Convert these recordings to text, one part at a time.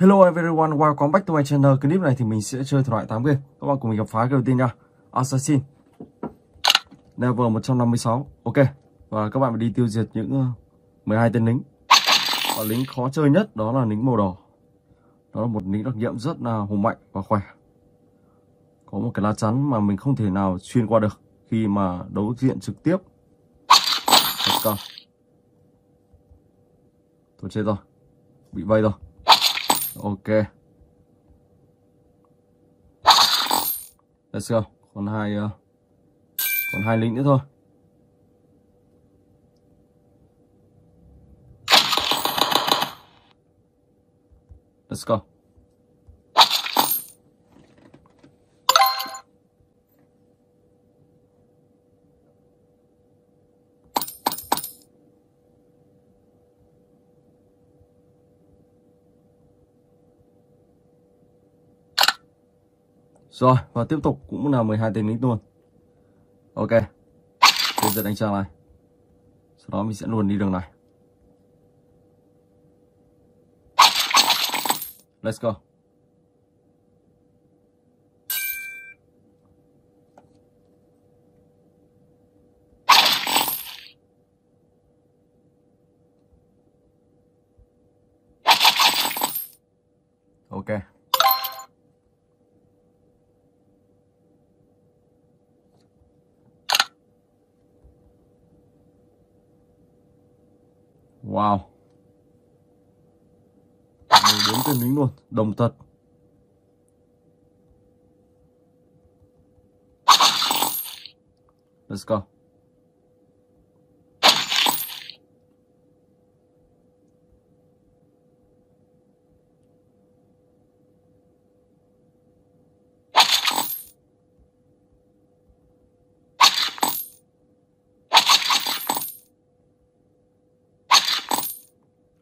Hello everyone, welcome back to my channel. Clip này thì mình sẽ chơi thể loại 8 game. Các bạn cùng mình gặp phá game đầu tiên nha. Assassin Never 156. Ok. Và các bạn phải đi tiêu diệt những 12 tên lính. Và lính khó chơi nhất đó là lính màu đỏ. Đó là một lính đặc nhiệm rất là hùng mạnh và khỏe. Có một cái lá chắn mà mình không thể nào xuyên qua được khi mà đối diện trực tiếp. Tôi chết rồi. Bị vây rồi. Ok, let's go. Còn hai lính nữa thôi. Let's go. Rồi, và tiếp tục cũng là 12 tên lính luôn. Ok, bây giờ đánh trang này. Sau đó mình sẽ luôn đi đường này. Let's go. Ok. Wow, 14 tên lính luôn, đồng thật. Let's go.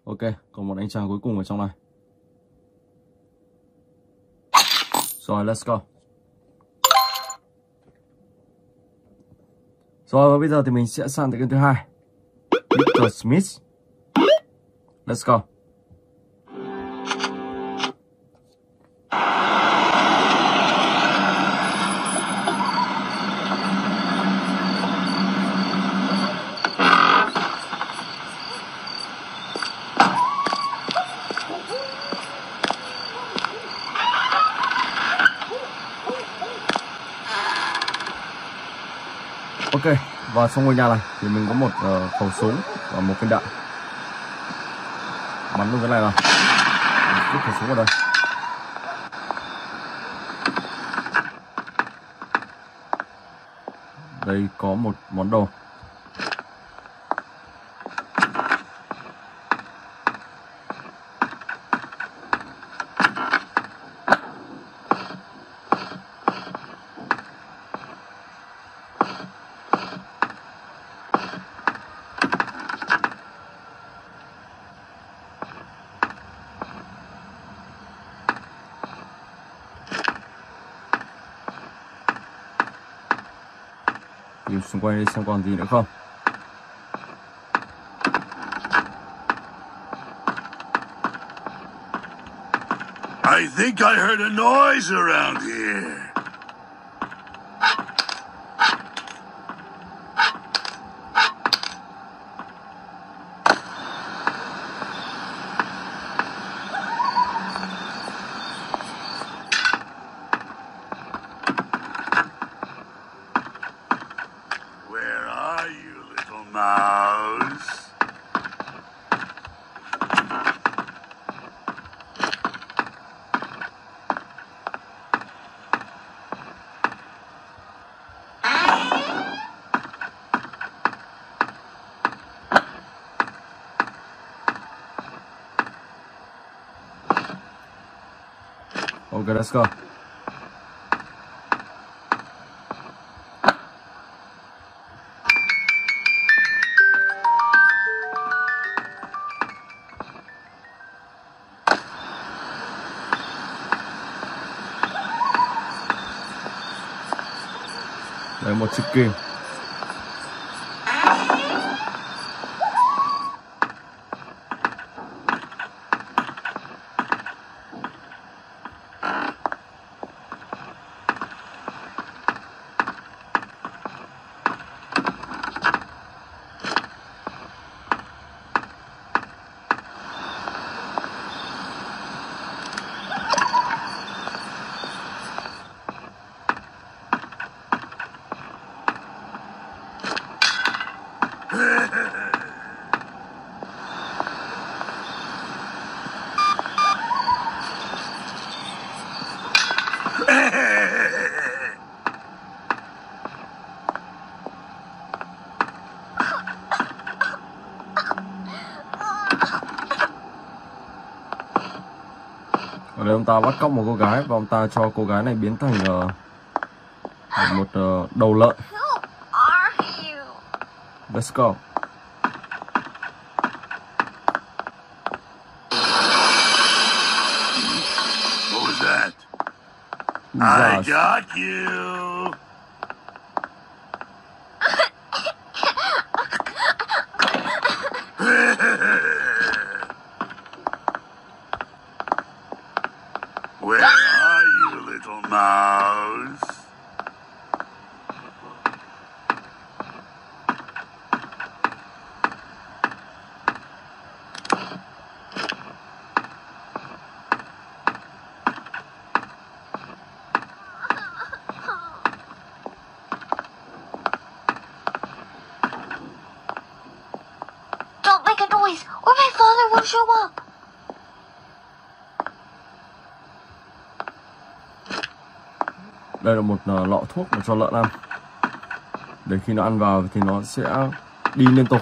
Ok, còn một anh chàng cuối cùng ở trong này. Rồi, let's go. Rồi, và bây giờ thì mình sẽ sang tới game thứ hai, Mr. Smith. Let's go. Ok, và trong ngôi nhà này thì mình có một khẩu súng và một viên đạn. Bắn luôn cái này nào. Rút khẩu súng vào đây. Đây có một món đồ. Đi xung quanh đi xem còn gì nữa không. I think I heard a noise around here. Okay, let's go. Đây một chiếc kim. Ở đây ông ta bắt cóc một cô gái và ông ta cho cô gái này biến thành một đầu lợn. Let's go. What was that? I got you. Where are you, little mouse? Show up. Đây là một lọ thuốc mà cho lợn ăn. Để khi nó ăn vào thì nó sẽ đi liên tục.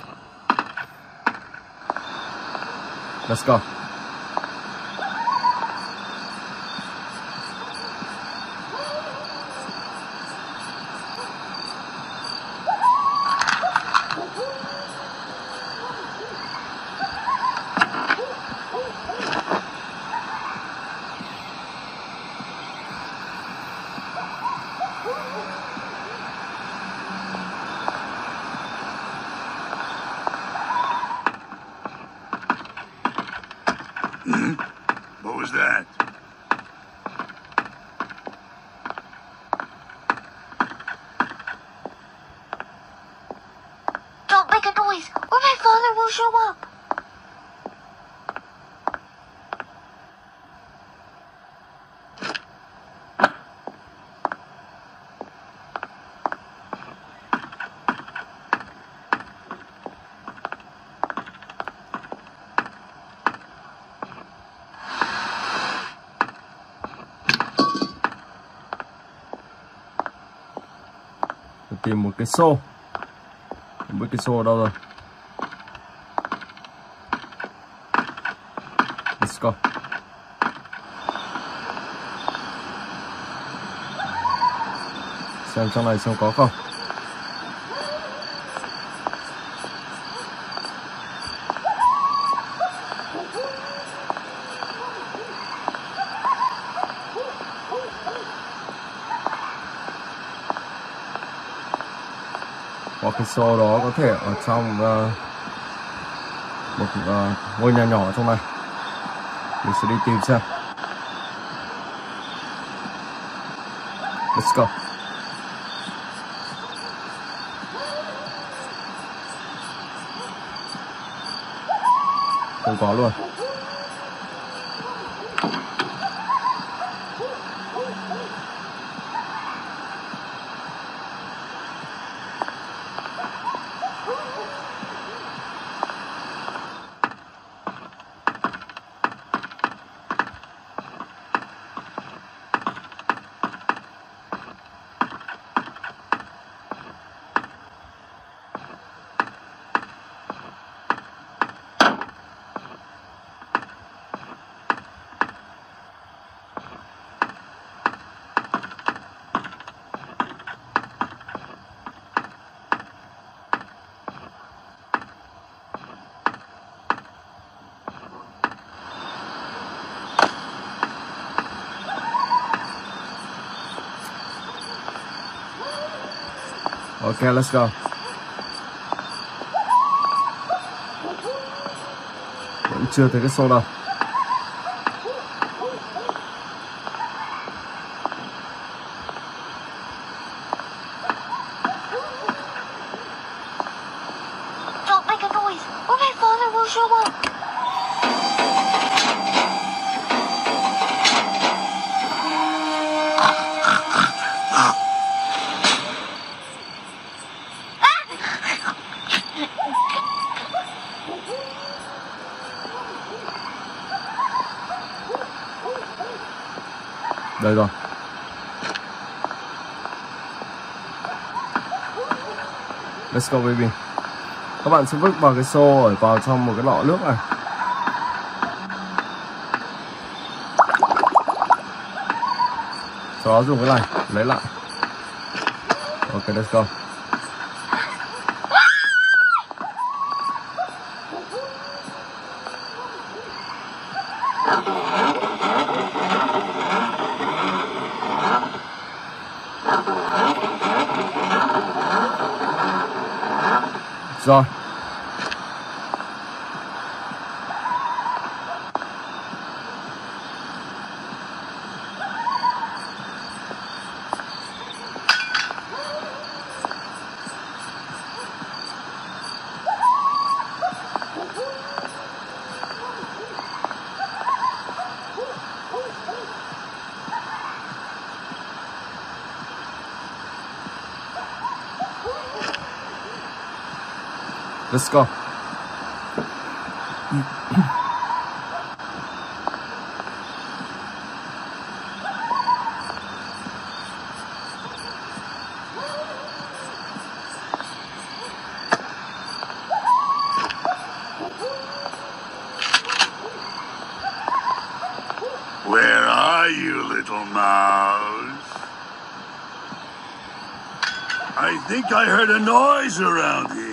Let's go. What was that? Don't make a noise, or my father will show up. Tìm một cái xô. Không biết cái xô ở đâu rồi. Let's go. Xem trong này xem có không. Có cái xô đó có thể ở trong một ngôi nhà nhỏ trong này. Mình sẽ đi tìm xem. Let's go. Không có luôn. Okay, let's go. Vẫn chưa thấy cái xô đâu. Don't make a noise, or my father will show up. Đây rồi. Let's go baby. Các bạn sẽ vứt vào cái xô ở vào trong một cái lọ nước này. Sau đó dùng cái này lấy lại. Ok, let's go. Rồi. Let's go. Where are you, little mouse? I think I heard a noise around here.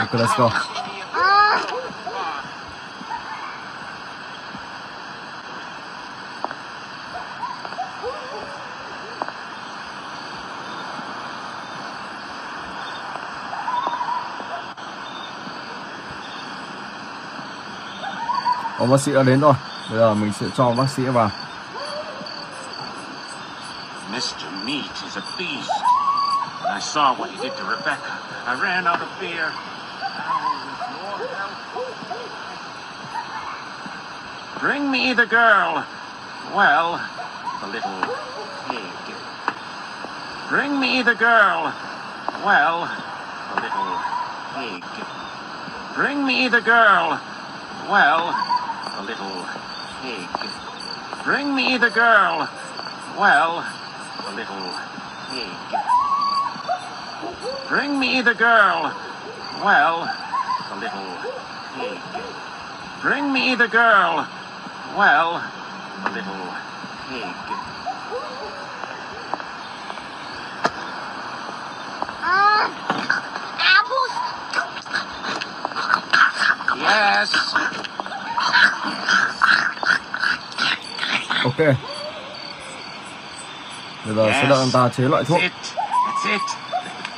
Okay, let's go. Ông bác sĩ đã đến rồi. Bây giờ mình sẽ cho bác sĩ vào. Mr. Meat is a beast. I saw what he did to Rebecca. I ran out of beer. Bring me the girl. Well, the little pig. Bring me the girl. Well, the little pig. Bring me the girl. Well, the little pig. Bring me the girl. Well, the little pig. Bring me the girl. Well, the little pig. Bring me the girl. Well, the little pig. Apples? Yes. Okay. Bây giờ sẽ đợi ông ta chế loại thuốc. That's it.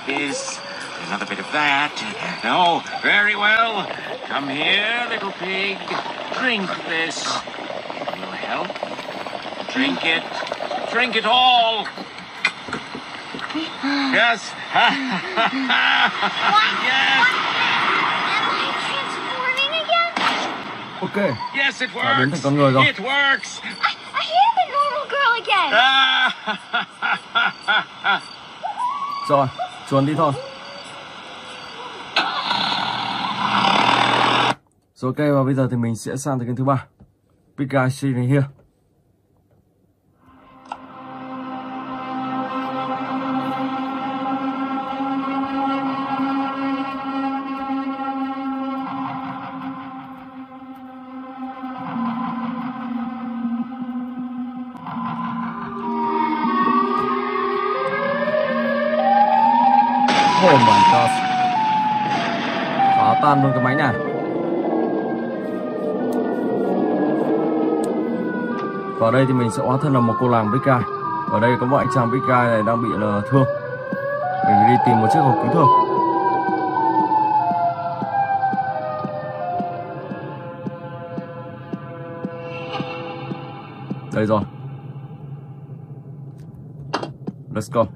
Is another bit of that. Oh, very well. Come here, little pig. Drink this. It will help. Drink it. Drink it all. Yes. Yes. Am I transforming again? Okay. Yes, it works. It works. I am a normal girl again. Rồi. Chuồn đi thôi. Rồi ok, và bây giờ thì mình sẽ sang tới kênh thứ 3. Piggy Chapter này here. Tan luôn cái máy này. Và đây thì mình sẽ hóa thân là một cô làng Piggy. Ở đây có một anh chàng Piggy này đang bị là thương. Mình đi tìm một chiếc hộp cứu thương. Đây rồi. Let's go.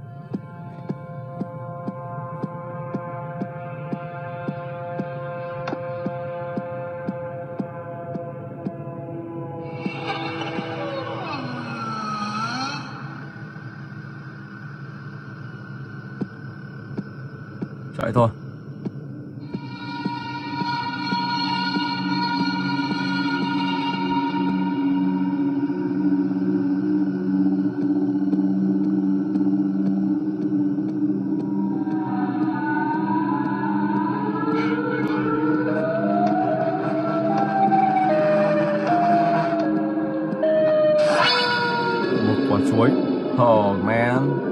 Chạy thôi. Oh man.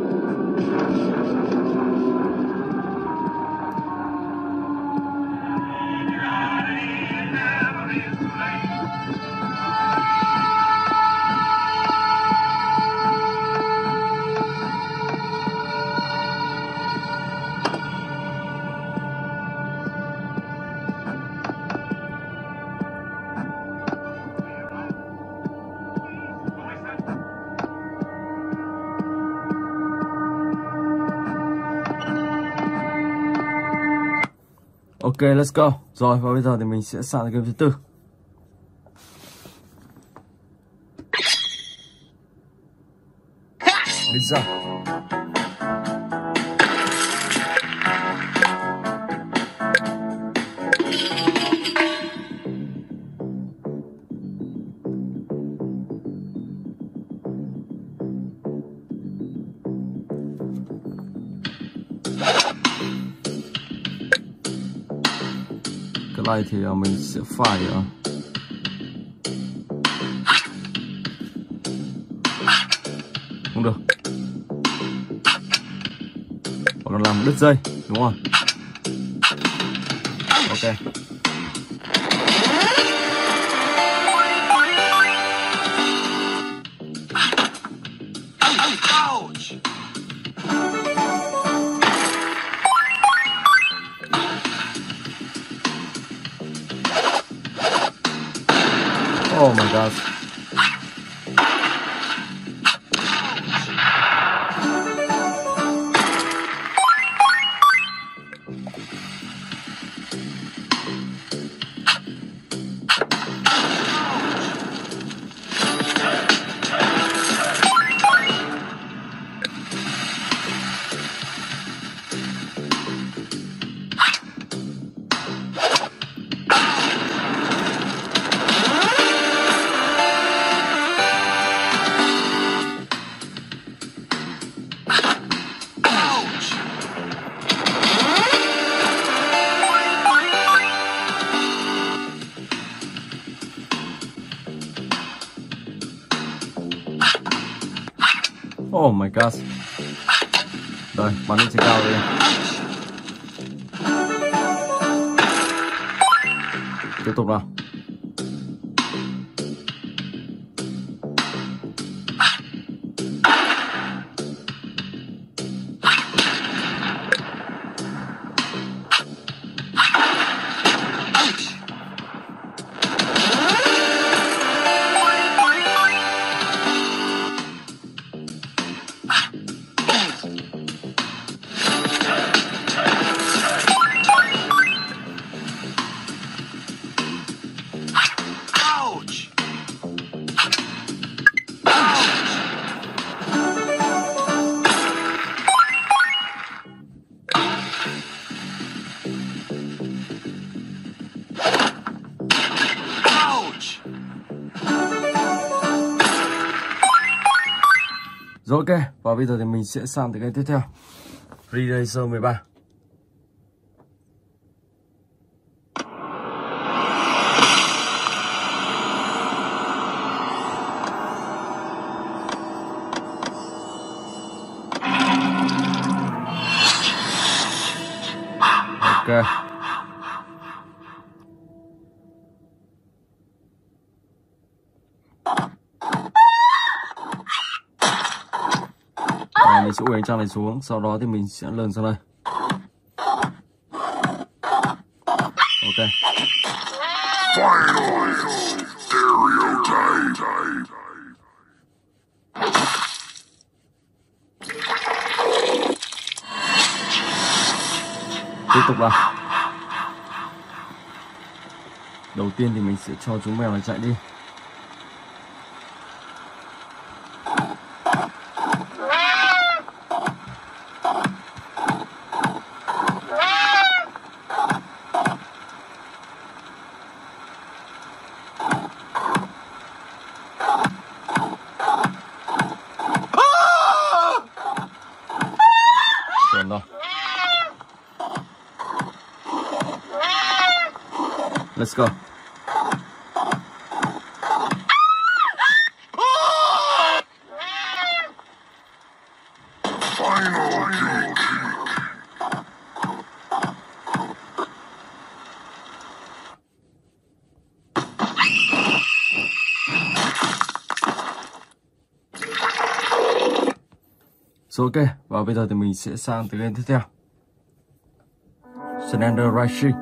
Ok, let's go. Rồi, và bây giờ thì mình sẽ sang game thứ tư. Bây giờ này thì mình sẽ phải không được, hoặc là làm đứt dây, đúng không? Ok. Oh my gosh. Oh my gosh. Rồi, bắn lên trên cao đi. Tiếp tục nào. Rồi ok, và bây giờ thì mình sẽ sang tới cái tiếp theo. Racer 13. Ok. Mình sẽ uốn trang này xuống, sau đó thì mình sẽ lườn sang đây. Ok. kế tục vào. Đầu tiên thì mình sẽ cho chúng mèo này chạy đi. Let's go. So, ok, và bây giờ thì mình sẽ sang tới game tiếp theo, Slender Rising.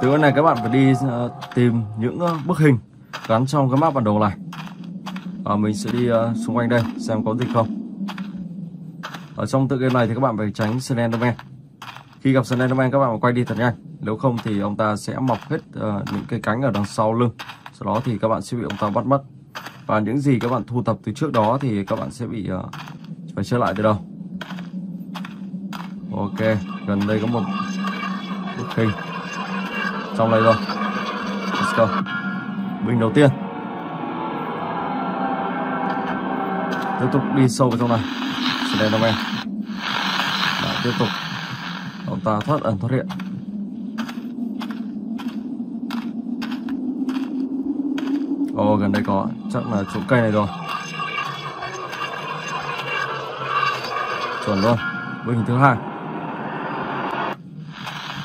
Từ cái này các bạn phải đi tìm những bức hình gắn trong cái map bản đồ này. Và mình sẽ đi xung quanh đây xem có gì không. Ở trong tựa game này thì các bạn phải tránh Slender Man. Khi gặp Slender Man các bạn phải quay đi thật nhanh. Nếu không thì ông ta sẽ mọc hết những cái cánh ở đằng sau lưng. Sau đó thì các bạn sẽ bị ông ta bắt mất. Và những gì các bạn thu thập từ trước đó thì các bạn sẽ bị phải trở lại từ đầu. Ok, gần đây có một bức hình. Xong đây rồi. Let's go. Bình đầu tiên. Tiếp tục đi sâu vào trong này. Slender Man. Đã tiếp tục. Ông ta thoát ẩn thoát hiện. Ồ, gần đây có. Chắc là chỗ cây này rồi. Chuẩn luôn. Bình thứ hai.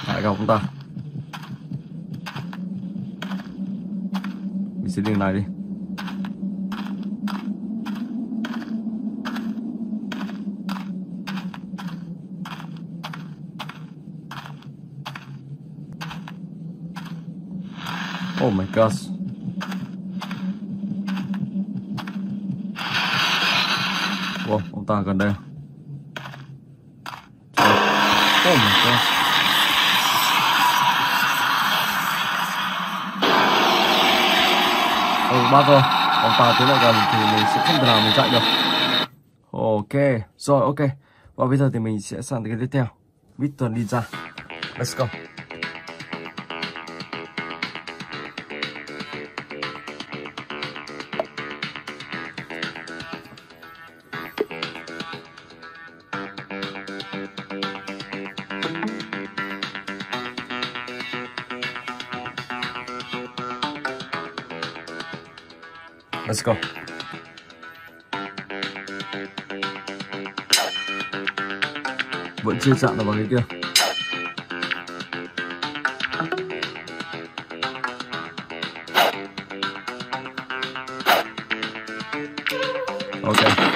Lại gặp ông ta. Sẽ đường này đi. Oh my gosh. Wow, ông ta gần đây. Oh my gosh. Ba rồi, ông ta tiến lại gần thì mình sẽ không thể nào mình chạy được. Ok, rồi ok. Và bây giờ thì mình sẽ sang cái tiếp theo, Victor đi ra. Let's go. Let's go. Vẫn chưa chạm vào cái kia. Ok.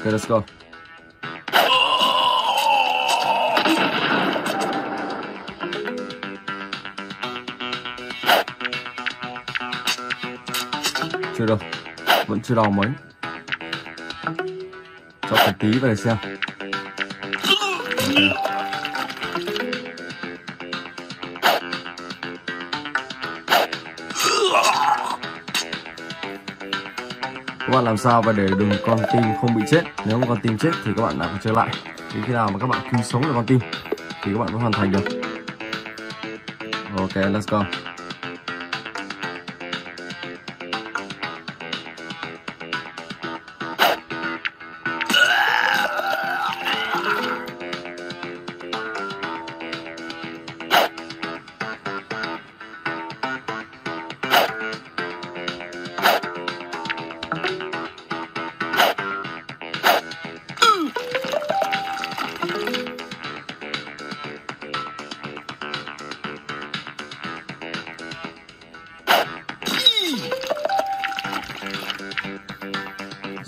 Okay, let's go. Chưa đâu. Vẫn chưa đau mấy. Cho một tí về xem. Okay. Các bạn làm sao và để đừng con tim không bị chết. Nếu mà con tim chết thì các bạn lại phải chơi lại. Đến khi nào mà các bạn cứu sống được con tim thì các bạn mới hoàn thành được. Ok, let's go.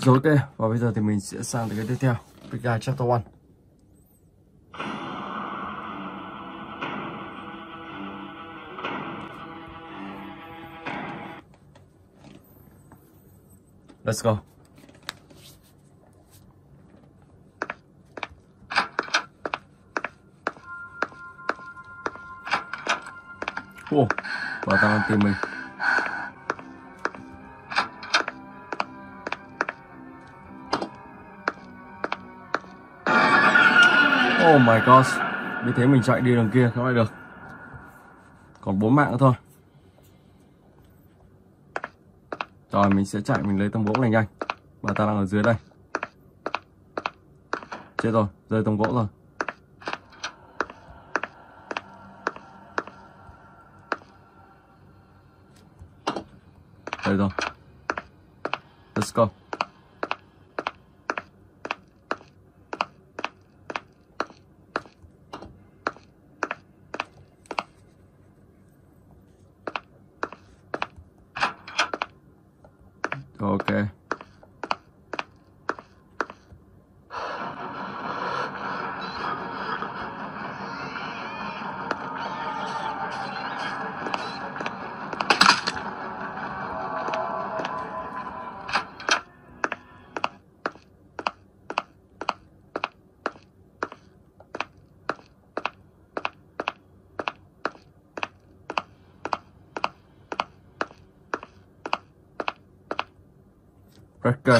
Rồi ok, và bây giờ thì mình sẽ sang tới cái tiếp theo, Piggy Chapter 1. Let's go. Ồ, và tao đang tìm mình. Oh my god, như thế mình chạy đi đường kia không lại được. Còn 4 mạng nữa thôi. Rồi mình sẽ chạy, mình lấy tấm gỗ này nhanh. Bà ta đang ở dưới đây. Chết rồi, rơi tấm gỗ rồi. Đây rồi. Let's go. Ok. Rebecca.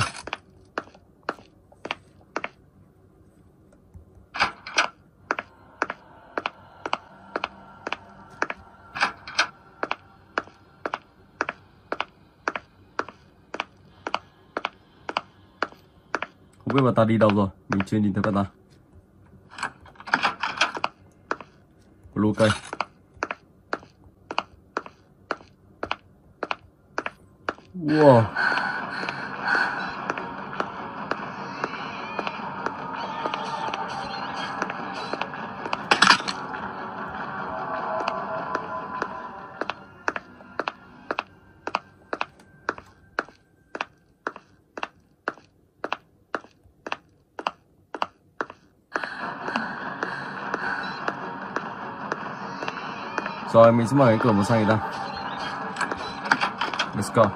Không biết bà ta đi đâu rồi, mình chưa nhìn thấy bà ta. Blue cây. Wow. Rồi mình sẽ mở cái cửa màu xanh này ra. Let's go.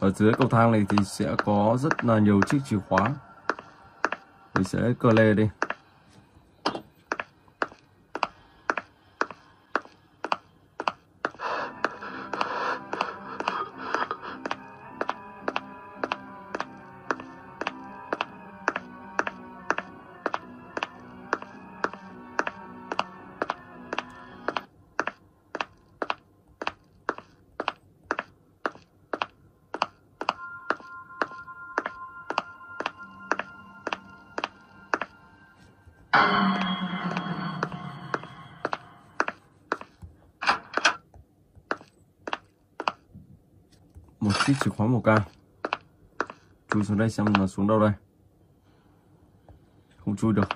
Ở dưới cầu thang này thì sẽ có rất là nhiều chiếc chìa khóa. Mình sẽ cờ lê đi. Một chiếc chìa khóa màu cam. Chui xuống đây xem là xuống đâu đây. Không chui được.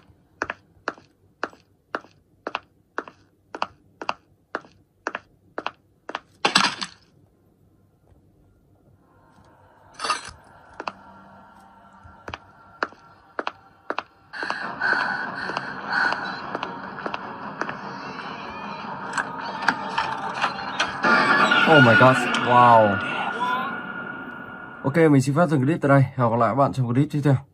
Oh my god, wow. Ok, mình xin phép dừng clip tại đây. Hẹn gặp lại các bạn trong clip tiếp theo.